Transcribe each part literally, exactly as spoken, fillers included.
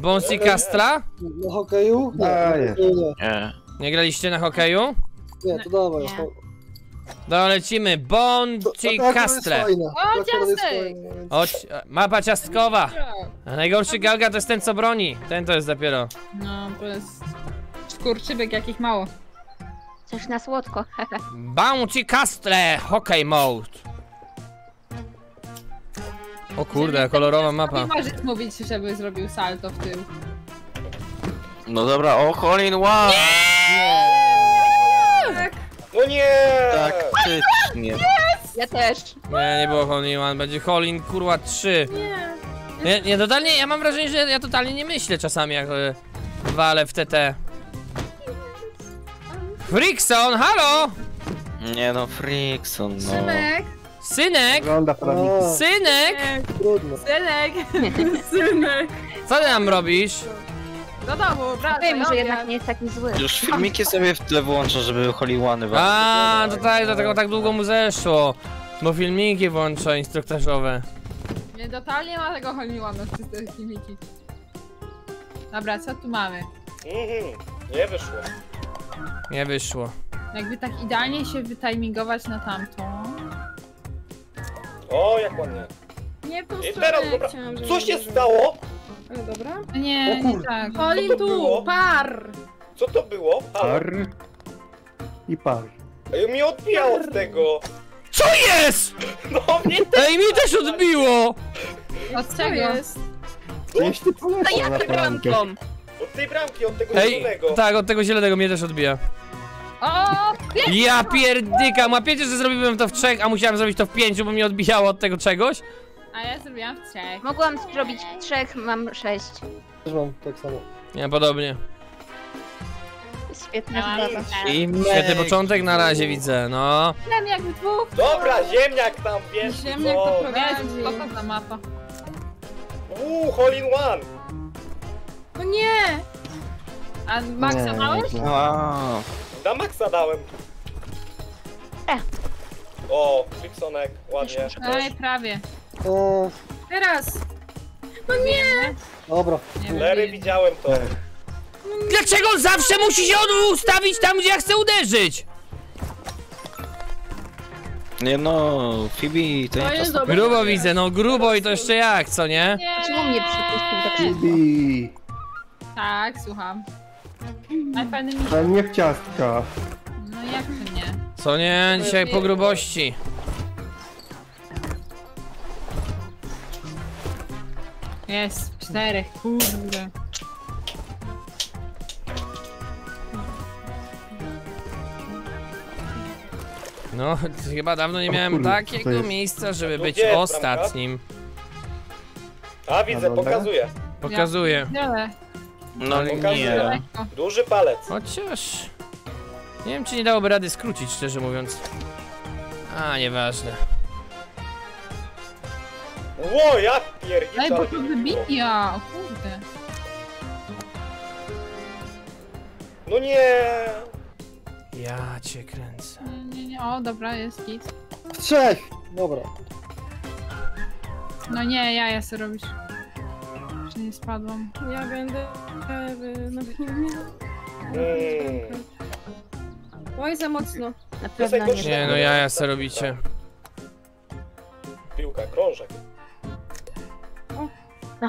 Bouncy Castle'a? Na hokeju? Nie, na hokeju nie. Nie. Nie graliście na hokeju? Nie, to dawaj. Nie. No lecimy, Bouncy Castle. O, ciastek! O, mapa ciastkowa. A najgorszy galga to jest ten, co broni. Ten to jest dopiero. No, to jest skurczybek, jakich mało. Coś na słodko. Bouncy Castle, hokej mode. O kurde, kolorowa mapa. Nie możesz mówić, żeby zrobił salto w tył. No dobra, o, Colin, wow! O nie! Tak, nie. Yes! Ja też. Nie, nie było Hole in one, będzie Hole in kurwa trzy. Nie. Nie, nie, totalnie, ja mam wrażenie, że ja totalnie nie myślę czasami, jak y, walę w T T. Frickson, halo! Nie no, Frickson, no. Krzymek! Synek! O. Synek! Trudno. Synek! Synek! Co ty nam robisz? No dobra, brawo. Wiem, że jednak nie jest taki zły. Już filmiki sobie w tle wyłączę, żeby Hole in one walczyć. Aaa, to tak, dlatego tak długo mu zeszło. Bo filmiki włącza instruktażowe. Nie, totalnie ma tego Hole in one przez te filmiki. Dobra, co tu mamy? Mhm, nie wyszło. Nie wyszło. Jakby tak idealnie się wytimingować na tamtą. O, jak ładnie. Nie, po prostu. I teraz, dobra, co się stało? Ale dobra? Nie, nie tak. Colin tu, było? Par! Co to było? Par. par. I par. Ej, mi odbijało par. Od tego. Co jest? No mnie też. Ej, mi też odbiło! Od czego jest? Jeśli to ja tym bramką. Od tej bramki, od tego Ej, zielonego. Tak, od tego zielonego mnie też odbija. O, ja pierdykam, łapiecie, że zrobiłem to w trzech, a musiałem zrobić to w pięciu, bo mnie odbijało od tego czegoś? A ja zrobiłam w trzech. Mogłam zrobić w trzech, mam sześć. Też mam tak samo. Ja podobnie. Świetna sprawa. Świetny początek na razie widzę, no. Ziemniak w dwóch. Dobra, ziemniak tam, wiesz co. Ziemniak to prowadzi. Spoko ta mapa. Uuu, Hole in one. No nie. A Maxa dałeś? Wow. Da Maxa dałem. E. O, Fricksonek, ładnie. Ale prawie. O. Teraz! No nie! Dobra. Lery, widziałem to. Dlaczego on zawsze musi się on ustawić tam, gdzie ja chcę uderzyć? Nie no, Fibi to, to jest dobre. Grubo widzę, no grubo i to jeszcze jak, co nie? Czemu mnie przypuścił tak Fibi? Tak, słucham. Ale nie w ciastka. No jak to nie? Co nie? Dzisiaj po grubości. Jest, w czterech, kurde. No, chyba dawno nie miałem kurde, takiego miejsca, żeby być jest, ostatnim. Bramka? A widzę, pokazuję. Pokazuję. Ja, no ale nie. Duży palec. Chociaż... Nie wiem, czy nie dałoby rady skrócić, szczerze mówiąc. A, nieważne. Ło, ja pierdolę. Ej, bo to wybija, o kurde. No nie! Ja cię kręcę. Nie, nie, nie, o dobra, jest git. Trzech! Dobra. No nie, ja, ja sobie robisz. Czy nie spadłam? Ja będę... No nie. Oj, za mocno. Na pewno nie. Nie, no ja, ja sobie robicie. Piłka, krążek.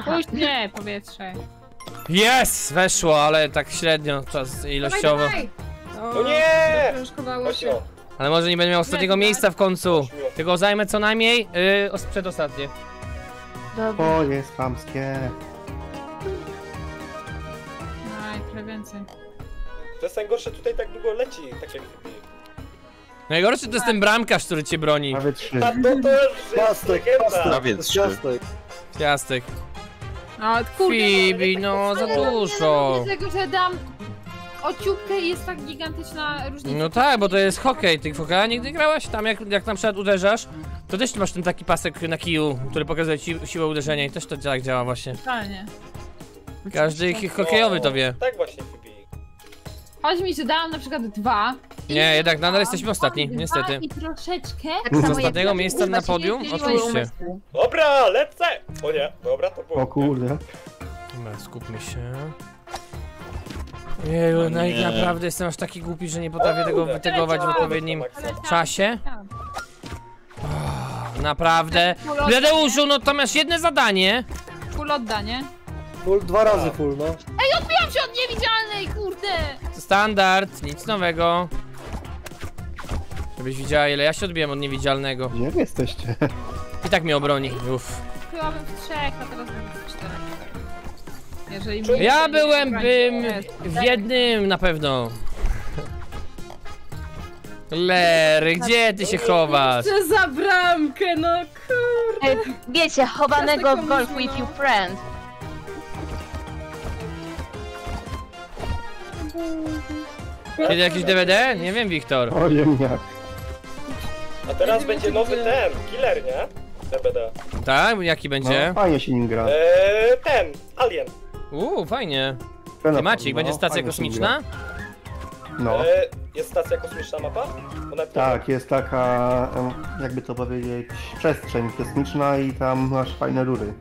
Pójdź nie, powietrze. Jest! Weszło, ale tak średnio, czas ilościowo. Dawaj, dawaj. O, no nie! Się. Ale może nie będę miał ostatniego nie, miejsca w końcu. Tylko zajmę co najmniej yy, przedostatnie. Dobra. O, jest chamskie. Aj, więcej. To jest najgorsze, tutaj tak długo leci, tak jak... Najgorszy to jest ten bramkarz, który cię broni. Prawie trzy. A to też ciastek, ciastek. Ciastek. A kurde, Fibi, no za dużo. Dlatego, że dam o ciupkę i jest tak gigantyczna różnica. No tak, bo to jest hokej. Ty w hokeja nigdy grałaś? Tam jak, jak na przykład uderzasz, to też masz ten taki pasek na kiju, który pokazuje ci siłę uderzenia i też to tak działa właśnie. Totalnie. Każdy hokejowy to wie. Tak właśnie, Fibi. Chodź mi, że dałam na przykład dwa. Nie, jednak nadal jesteśmy ostatni, niestety. I troszeczkę. Z ostatniego miejsca na podium? Oczywiście. Dobra, lecę! O nie, dobra, to było. O kurde. Dobra, skupmy się. Jeju, no i naprawdę jestem aż taki głupi, że nie potrafię tego wytegować w odpowiednim czasie. Oh, naprawdę. Bladeuszu, no to masz jedno zadanie. Full oddanie. Full, dwa razy full, no. Ej, odbijam się od niewidzialnej, kurde! Standard, nic nowego. Żebyś widziała, ile ja się odbijam od niewidzialnego. Jak jesteście? I tak mnie obroni. Uff. Byłabym w trzech, a teraz będę w czterech. Jeżeli ja byłem bym w jednym na pewno. Lery, gdzie ty się chowasz? Jeszcze za bramkę, no kurde. Wiecie, chowanego w Golf With Your Friends. Kiedy jakiś D B D? Nie wiem, Wiktor. O, nie, nie. A teraz będzie nowy ten, killer, nie? D B D. Tak? Jaki będzie? No, fajnie się nim gra. Eee, ten, Alien. Uuu, fajnie. Temacik, będzie stacja kosmiczna? No. Eee, jest stacja kosmiczna mapa? Tak, jest taka, jakby to powiedzieć, przestrzeń kosmiczna i tam masz fajne rury.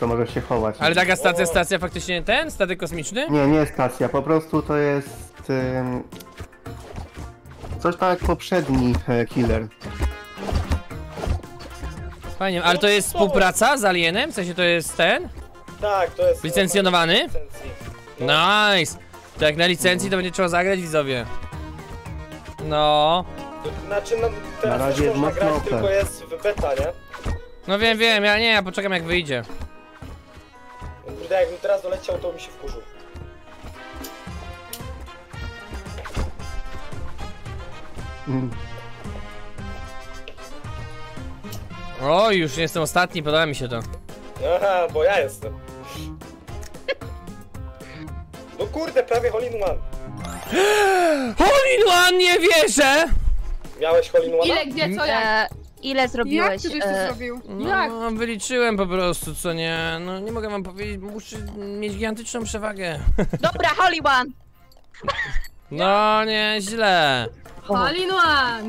To może się chować. Ale taka stacja, stacja faktycznie ten? Statek kosmiczny? Nie, nie stacja, po prostu to jest... Um, coś tak jak poprzedni e, killer. Fajnie, ale to jest współpraca z Alienem? W sensie to jest ten? Tak, to jest... Licencjonowany? Nice! To jak na licencji to będzie trzeba zagrać, widzowie. No... Znaczy, no, teraz już można grać, tylko jest w beta, nie? No wiem, wiem, ja nie, ja poczekam jak wyjdzie. Kurde, jakbym teraz doleciał, to mi się wkurzył. Mm. O, już nie jestem ostatni, podoba mi się to. Aha, bo ja jestem. No kurde, prawie hole in one. Hole in one, nie wierzę! Miałeś hole in one? Ile, gdzie, co, jak? Ile zrobiłeś? Jak ty e... zrobił? Jak? No, wyliczyłem po prostu, co nie. No nie mogę wam powiedzieć, muszę mieć gigantyczną przewagę. Dobra, hole in one! No nie, źle. Hole in one!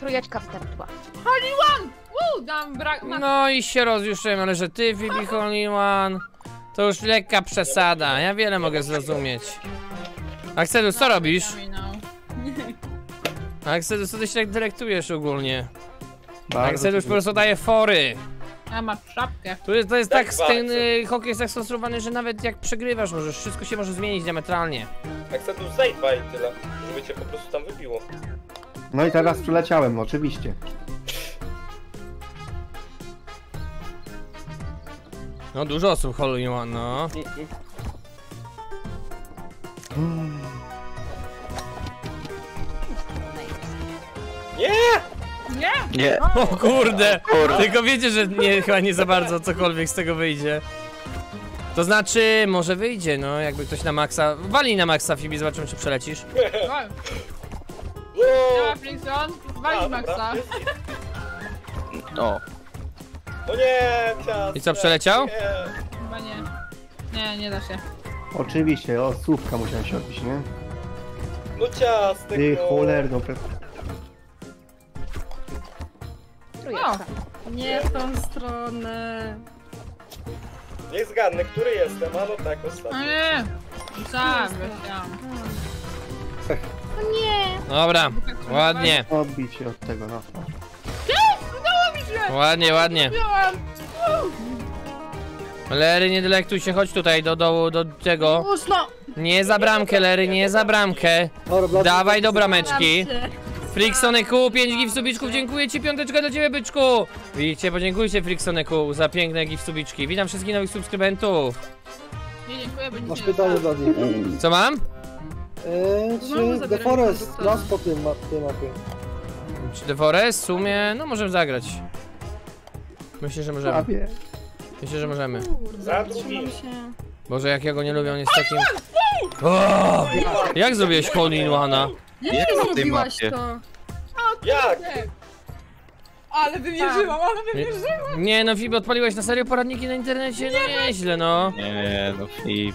Trójeczka wstępła. Hole in one! Woo, dam brak. No i się rozjuszyłem, ale że ty Vivi hole in one. To już lekka przesada, ja wiele mogę zrozumieć. Akselu, co robisz? Aksedusz, co ty się tak dyrektujesz ogólnie? Aksedusz po prostu daje fory. A masz szapkę. Tu jest, to jest tak, tak ten y, hokej jest tak skonstruowany, że nawet jak przegrywasz możesz, wszystko się może zmienić diametralnie. Aksedusz, zajdź dwa i tyle, żeby cię po prostu tam wybiło. No i teraz przyleciałem, oczywiście. No dużo osób holują, no. Mm. Nie! Nie! Nie! O kurde! Kurde! Tylko wiecie, że nie, chyba nie za bardzo cokolwiek z tego wyjdzie. To znaczy, może wyjdzie, no, jakby ktoś na maksa... Walij na maksa, Fibi, zobaczymy, czy przelecisz. Wal! Dobra, Frickson, walij maksa. O. O nie! I co, przeleciał? Chyba nie. Nie, nie da się. Oczywiście, o, słówka musiałem się odbić, nie? No ciastek, ty cholerno. No. Nie w tą stronę. Niech zgadnę, który jestem, albo tak ostatnio. A nie! Sam nie! Dobra, ładnie. Odbić się od tego, no. Udało mi się! Ładnie, ładnie. Lery, nie delektuj się, chodź tutaj do dołu, do tego. Nie za bramkę, Lery, nie za bramkę. Dawaj do brameczki. Fricksoneku, pięć gifsubiczków, dziękuję ci, piąteczka do ciebie, byczku! Widzicie, podziękujcie Fricksoneku za piękne gifsubiczki. Witam wszystkich nowych subskrybentów. Nie, dziękuję, bo nie masz pytanie dla niej. Co mam? Eee, czy The Forest nas po tej mapie? Czy The Forest? W sumie, no możemy zagrać. Myślę, że możemy. Myślę, że możemy. Za drugim. Boże, jak ja go nie lubię, on jest takim... O! Jak zrobiłeś hole in one'a? Nie, jak ty zrobiłaś to? O, jak? Ale wymierzyłam, ale wymierzyłam! Nie no, Fibi, odpaliłeś na serio poradniki na internecie? No nieźle, no. Nie, no Fibi.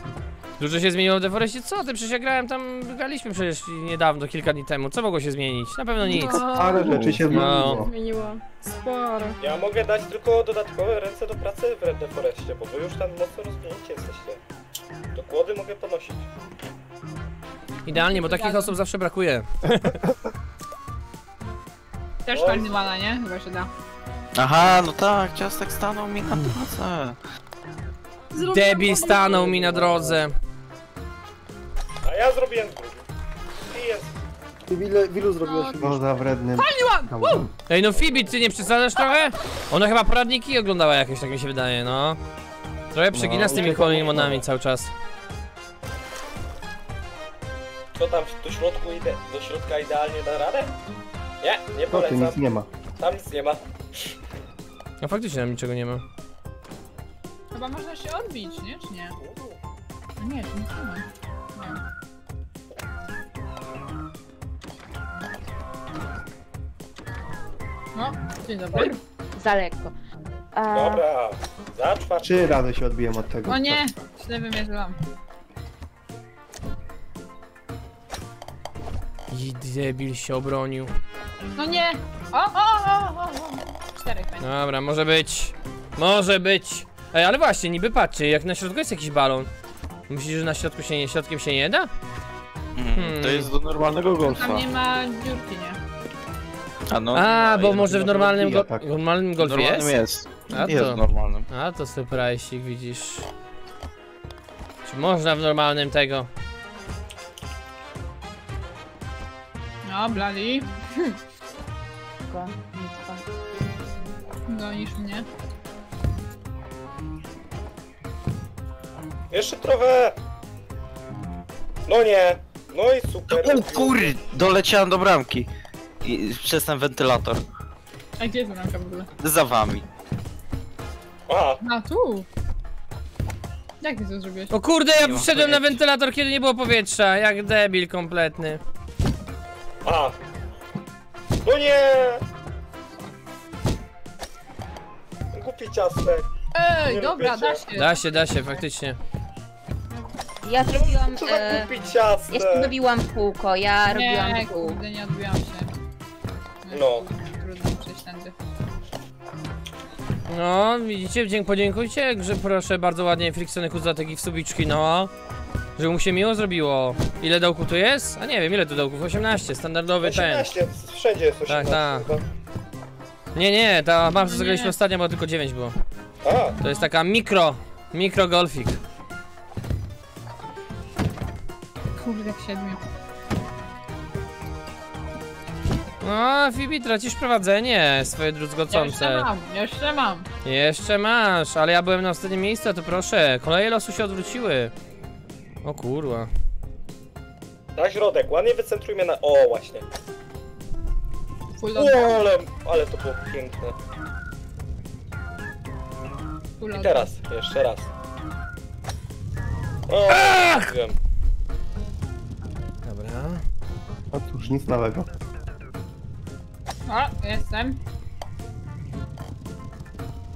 Dużo się zmieniło w The Forestie? Co ty? Przecież ja grałem tam, graliśmy przecież niedawno, kilka dni temu. Co mogło się zmienić? Na pewno nic. Ale rzeczy się zmieniło. Zmieniło. Sporo. Ja mogę dać tylko dodatkowe ręce do pracy w The Forestie, bo wy już tam mocno rozwinięci jesteście. Do głowy mogę ponosić. Idealnie, bo takich osób zawsze brakuje. Też tak zwana, nie? Chyba się da. Aha, no tak, ciastek stanął mi na drodze. Debi stanął mi na drodze. A ja zrobiłem drugi. I jest. Ty wilu, wilu zrobiłaś? Boże, wredny. Paliłam! Ej, no Fibi, ty nie przesadzasz trochę? Ona chyba poradniki oglądała jakieś, tak mi się wydaje, no. Trochę przegina no, z tymi kolimonami cały czas. Co tam, do środku idę? Do środka idealnie da radę? Nie, nie polecam. Tam nic nie ma. Tam nic nie ma. No faktycznie tam niczego nie ma. Chyba można się odbić, nie? Czy nie? No nie, to nic nie ma. Nie. No, dzień dobry. Za lekko. A... Dobra, za czwartą. Trzy razy się odbiłem od tego. O nie, źle wymierzyłam. I debil się obronił. No nie! O, o, o, o, o. Czterech. Dobra, może być. Może być. Ej, ale właśnie, niby patrzcie, jak na środku jest jakiś balon. Myślisz, że na środku się nie, środkiem się nie da? Hmm. To jest do normalnego golfa. Tam nie ma dziurki, nie? A, no, A bo może w normalnym, go tak. w normalnym golfie normalnym jest? Normalnym jest. A to, normalnym. A to surprise, widzisz. Czy można w normalnym tego? No, BLADII. Gonisz mnie. Jeszcze trochę! No nie! No i super! O kury! Doleciałem do bramki! I przez ten wentylator. A gdzie jest bramka w ogóle? Za wami. A! A tu! Jak ty to zrobiłeś? O kurde, ja wszedłem na wentylator, kiedy nie było powietrza! Jak debil kompletny. A! No nie! Głupi ciastek! Ej, nie dobra, lubicie. Da się! Da się, da się, faktycznie. Ja zrobiłam... Co za e, głupi ciastek? Ja stanowiłam kółko, ja nie, robiłam kół. Nie, nie odbiłam się. No. no. Trudno przejść tędy. No, widzicie, dziękuję, podziękujcie, że proszę bardzo ładnie Fricksoneku za takich subiczki, no. Że mu się miło zrobiło. Ile dołków tu jest? A nie wiem, ile tu dołków? osiemnaście, standardowy osiemnaście, ten. osiemnaście, wszędzie jest osiemnaście. Tak, tak. Nie, nie, ta bardzo no zagraliśmy ostatnio, bo tylko dziewięć było. A. To jest taka mikro, mikro golfik. Kurde, w siedmiu. No, Fibi, tracisz prowadzenie, swoje druzgocące. Jeszcze mam, jeszcze mam. Jeszcze masz, ale ja byłem na ostatnim miejscu, to proszę. Koleje losu się odwróciły. O kurwa. Na środek, ładnie wycentrujmy na... O, właśnie. O, ale... ale to było piękne. I teraz, jeszcze raz. O, ach! Wiem. Dobra. A cóż, nic nowego. O, jestem.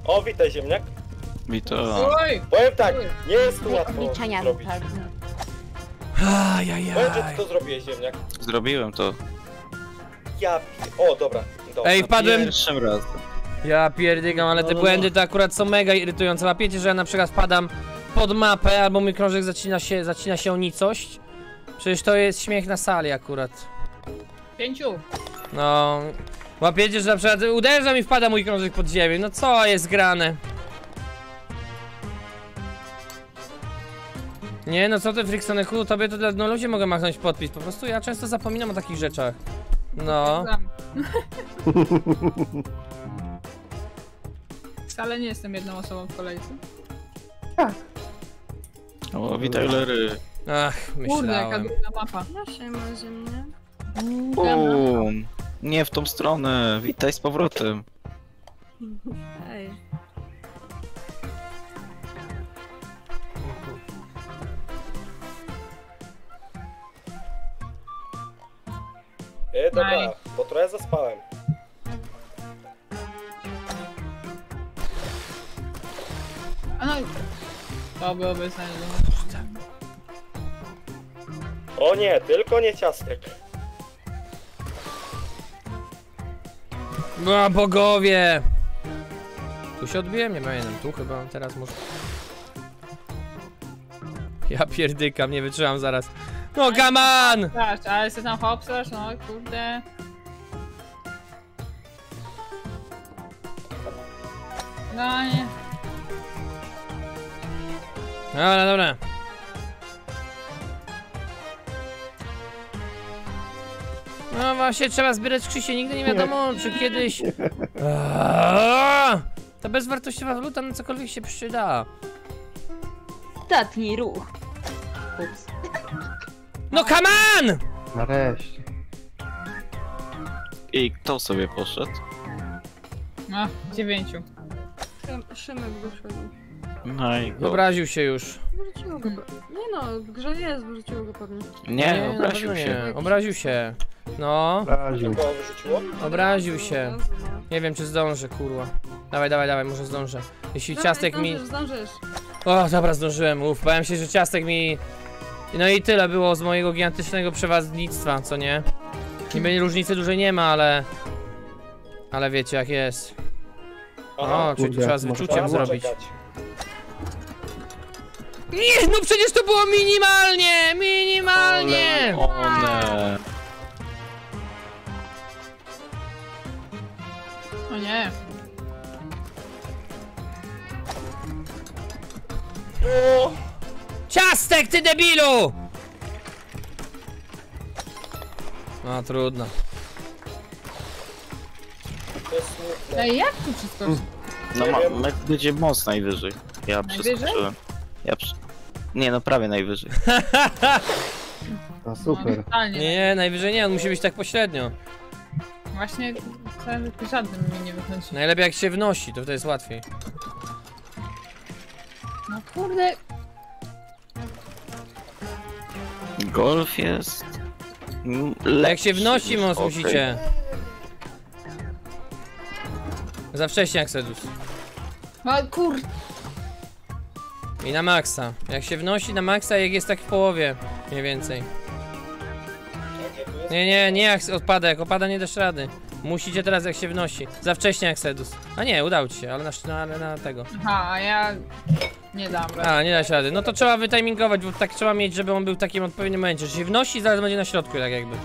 O, witaj ziemniak. Witaj. Powiem tak, nie jest tu łatwo zrobić. Ajajaj. Będzie ty to zrobiłeś, ziemniak. Zrobiłem to. Ja O, dobra. dobra. Ej, wpadłem. Pierwszym razem. Ja pierdygam, ale te no, błędy to akurat są mega irytujące. Łapiecie, że ja na przykład wpadam pod mapę, albo mój krążek zacina się, zacina się o nicość. Przecież to jest śmiech na sali akurat. Pięciu. No. Łapiecie, że na przykład uderzam i wpada mój krążek pod ziemię. No co jest grane? Nie, no co ty, Fricksoneku, tobie to dla ludzie mogę machnąć podpis, po prostu ja często zapominam o takich rzeczach. No. Wcale nie jestem jedną osobą w kolejce. Tak. O, witaj Lery. Ach, myślałem. Kurde, jaka duża mapa. Proszę, może mnie. Bum. Nie w tą stronę, witaj z powrotem. Hej. E, dobra, bo trochę zaspałem. No i... To byłoby sens. O nie, tylko nie ciastek. No bogowie! Tu się odbiłem, nie pamiętam, tu chyba teraz może... Ja pierdykam, nie wytrzymam zaraz. No gaman! Ale jesteś tam hopsasz, no kurde. No nie. Dobra, dobra. No właśnie, trzeba zbierać Krzysię, nigdy nie wiadomo, czy kiedyś... Aaaa! Ta bezwartościowa waluta na cokolwiek się przyda. Ostatni ruch. Ups. No come on! Nareszcie. I kto sobie poszedł? No, dziewięciu. Krzymek wyszedł. No i go. Obraził się już. Wróciło go. Nie no, w grze jest, wróciło go pewnie. Nie, nie obraził no, się. Nie. Obraził się. No. Obraził. Obraził się. Nie wiem, czy zdążę, kurwa. Dawaj, dawaj, dawaj, może zdążę. Jeśli dawaj, ciastek zdążysz, mi... zdążysz. O, dobra, zdążyłem, uff, bałem się, że ciastek mi... No i tyle było z mojego gigantycznego przewadnictwa, co nie? Niby różnicy dużej nie ma, ale... Ale wiecie, jak jest. Aha, o, czyli tu trzeba z wyczuciem zrobić. Nie, no przecież to było minimalnie! Minimalnie! Ole, o nie. O! Ciastek, ty debilu! No trudno. Ej, jak tu wszystko? No ma, będzie moc najwyżej. Ja przeskoczyłem. Ja przy... Nie no, prawie najwyżej. No super. Nie, nie, najwyżej nie, on musi być tak pośrednio. Właśnie żadnym mnie nie wychodzi. Najlepiej jak się wnosi, to wtedy jest łatwiej. No kurde. Golf jest... Lepszy. Jak się wnosi, moc okay. Musicie. Za wcześnie jak sedus. A kur... I na maksa. Jak się wnosi na maksa, jak jest tak w połowie. Mniej więcej. Nie, nie, nie jak odpada, jak opada nie dasz rady. Musicie teraz jak się wnosi. Za wcześnie jak sedus. A nie, udało ci się, ale na, na, na, na tego. Aha, ja... Nie dam rady. A, nie da się rady. No to trzeba wytimingować, bo tak trzeba mieć, żeby on był w takim odpowiednim momencie. Że się wnosi, zaraz będzie na środku, tak jakby.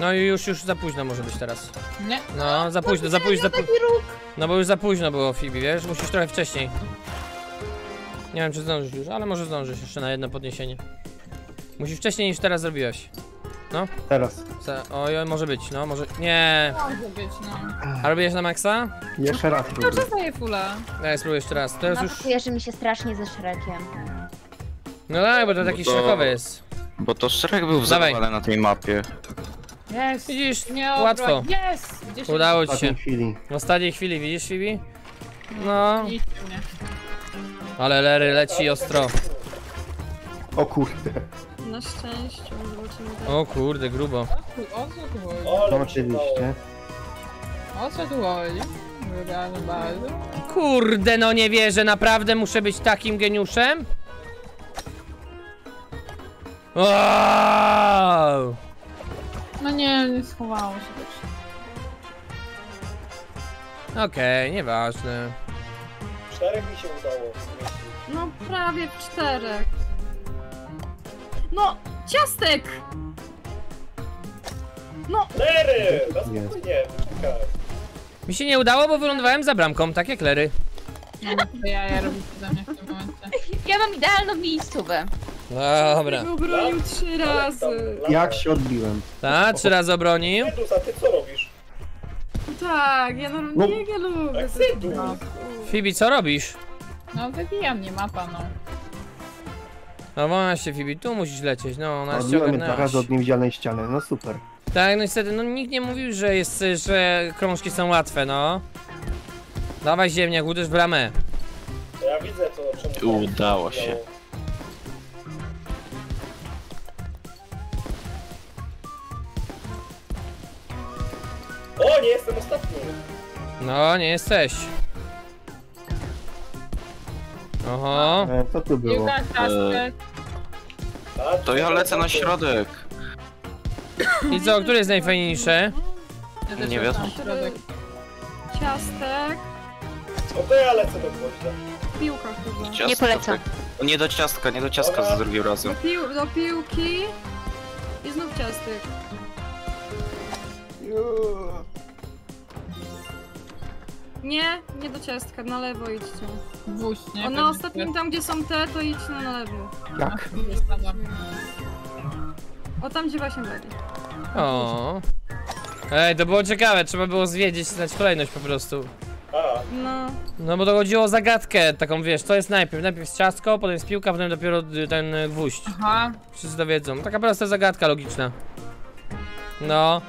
No i już, już za późno może być teraz. Nie. No, za późno, za późno. Za późno. No bo już za późno było, Fibi, wiesz? Musisz trochę wcześniej. Nie wiem, czy zdążysz już, ale może zdążysz jeszcze na jedno podniesienie. Musisz wcześniej niż teraz zrobiłaś. No? Teraz. Oj, oj, może być, no, może... Nie. Może być, no. A robiłeś na maksa? Jeszcze raz próbuję. No, zostaje fula. Daj, spróbuj jeszcze raz. To jest no, już... kojarzy mi się strasznie ze Shrekiem. No daj, bo to taki bo to... Shrekowy jest. Bo to Shrek był w zawale na tej mapie. Yes. Widzisz, nie łatwo. Yes. Udało ci się. W ostatniej chwili, widzisz, Fibi? No. Ale Lery leci ostro. O kurde. Na szczęście. O kurde, grubo. O co tu chodzi? Oczywiście. O co tu chodzi? Kurde, no nie wierzę, naprawdę muszę być takim geniuszem? Wow! No nie, nie schowało się dobrze. Okej, okay, nieważne. Czterech mi się udało. No prawie w czterech. No, ciastek! No! Lery! No spokojnie, wyklikałem. Mi się nie udało, bo wylądowałem za bramką, tak jak Lery. No, to ja, ja robię to za mnie w tym momencie. Ja mam idealną miejscówę. Dobra. Obronił trzy razy. Jak się odbiłem? Tak, trzy razy obronił. A ty co robisz? Tak, ja normalnie nie lubię. Fibi, co robisz? No wybija mnie mapa, no. No właśnie, Fibi, tu musisz lecieć, no. Odbiłem dwa razy od niewidzialnej ściany, no super. Tak, no niestety, no nikt nie mówił, że jest, że krążki są łatwe, no. Dawaj ziemniak, uderz w ramę. Ja widzę to. Udało się. O, nie jestem ostatni. No, nie jesteś. Oho. Co tu było? Eee. To ja lecę na środek. I co, który jest najfajniejszy? Nie wiadomo. Ciastek. No to ja lecę do gwoździa. Piłka chyba. Nie polecam. Nie do ciastka, nie do ciastka za drugim razem. Do, pił do piłki. I znów ciastek. Nie, nie do ciastka, na lewo idźcie. Wóź, nie? O, na ostatnim tam, gdzie są te, to idź na lewo. Jak? O, tam gdzie właśnie byli. O. Ej, to było ciekawe, trzeba było zwiedzić, znać kolejność po prostu. No. No bo to chodziło o zagadkę taką, wiesz, to jest najpierw, najpierw ciastko, potem jest piłka, potem dopiero ten gwóźdź. Aha. Wszyscy dowiedzą, taka prosta zagadka logiczna. No.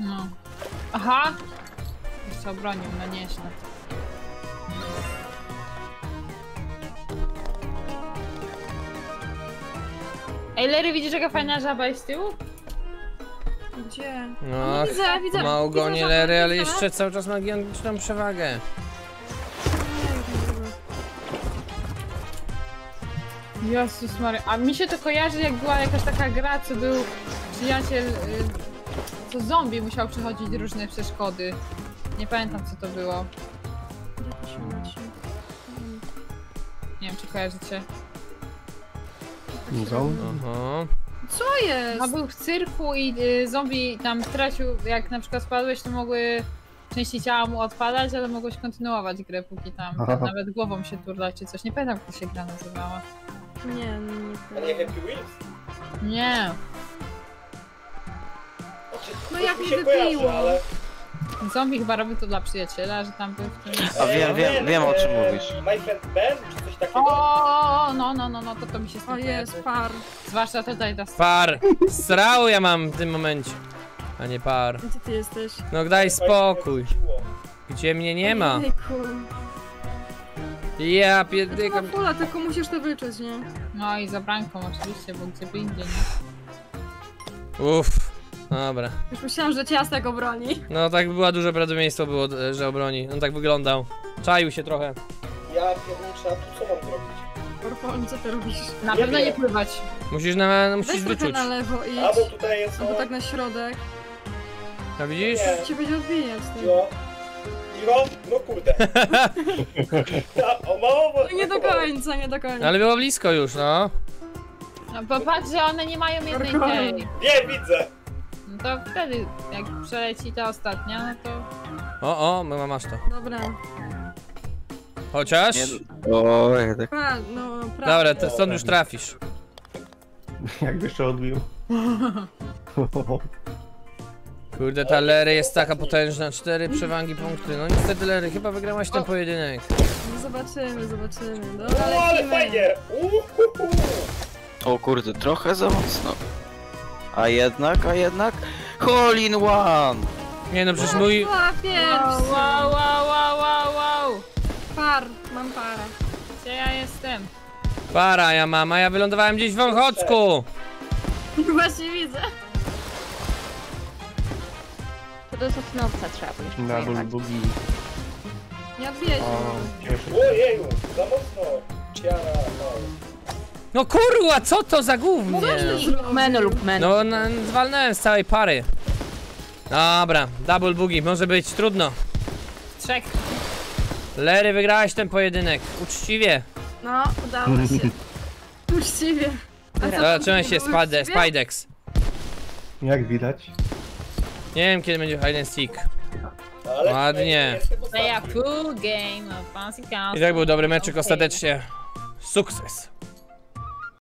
No. Aha. Jeszcze obronił, no nieźle. Ej, Larry, widzisz jaka fajna żaba jest z tyłu? Gdzie? No, widzę, widzę. Ma ogonie Larry, ale jeszcze cały czas ma gigantyczną przewagę. Jezus Mary, a mi się to kojarzy, jak była jakaś taka gra, co był przyjaciel, co zombie musiał przechodzić różne przeszkody. Nie pamiętam, co to było. Nie wiem, czy kojarzycie. Aha. Co jest? A był w cyrku i y, zombie tam tracił, jak na przykład spadłeś, to mogły części ciała mu odpadać, ale mogłeś kontynuować grę, póki tam aha, nawet głową się turlać czy coś. Nie pamiętam, jak to się gra nazywała. Nie, nie. A nie Happy Wheels? Nie. No jak mi wybiło. Ale... Zombie chyba robił to dla przyjaciela, że tam był w tym... A wiem, wiem, wiem o czym mówisz. My Friend Ben, czy coś takiego? O, no, no, no, no, to to mi się stało. O jest, par. Zwłaszcza tutaj da par. Srał ja mam w tym momencie. A nie par. Gdzie ty jesteś? No daj spokój. Gdzie mnie nie ma? Ja pierdykam. To ma tylko musisz to wyczuć, nie? No i za branką oczywiście, bo gdzie by indziej, nie? Uff. Dobra. Już myślałam, że ciastek obroni. No tak była duże prawdopodobieństwo było, że obroni. On tak wyglądał. Czaił się trochę. Ja pierdolę, a tu co mam zrobić? Orpon, co ty robisz? Na pewno nie pływać. Musisz na... musisz wyczuć. Weź na lewo idź. Albo tutaj jest... Albo tak na środek. A widzisz? To cię będzie odbijać. Jo. Jo? No kurde. O mało... No nie do końca, nie do końca. Ale było blisko już, no. No popatrz, że one nie mają jednej tej. Nie, widzę. To wtedy, jak przeleci ta ostatnia, no to... O, o, mama, masz to. Dobra. Chociaż... Nie, o, ja tak... pra, no, dobra, to, stąd już trafisz. Jakby jeszcze odbił. Kurde, ta Larry jest taka potężna. Cztery przewagi, punkty. No niestety, Larry, chyba wygrałaś ten o. pojedynek. No zobaczymy, zobaczymy. Dobra, o, ale fajnie! O kurde, trochę za mocno. A jednak, a jednak... Hole in one! Nie no, przecież mój... Wow, wow, wow, wow, wow! Par, mam parę. Gdzie ja jestem? Para ja mam, a ja wylądowałem gdzieś w Wąchocku! Właśnie widzę. To do Sosnowca trzeba pójść. Na bulbugi. Nie odbijaj się. Ojeju, za mocno! Ciara, no. No kurwa, co to za gówno? Menu lub menu. No, no zwalnąłem z całej pary. Dobra, double boogie, może być trudno. Trzech. Larry, wygrałaś ten pojedynek, uczciwie. No, udało się. Uczciwie. Zobaczyłem się, Spide Spidex. Jak widać? Nie wiem, kiedy będzie hide and seek. Ładnie. I tak był dobry meczyk ostatecznie. Sukces.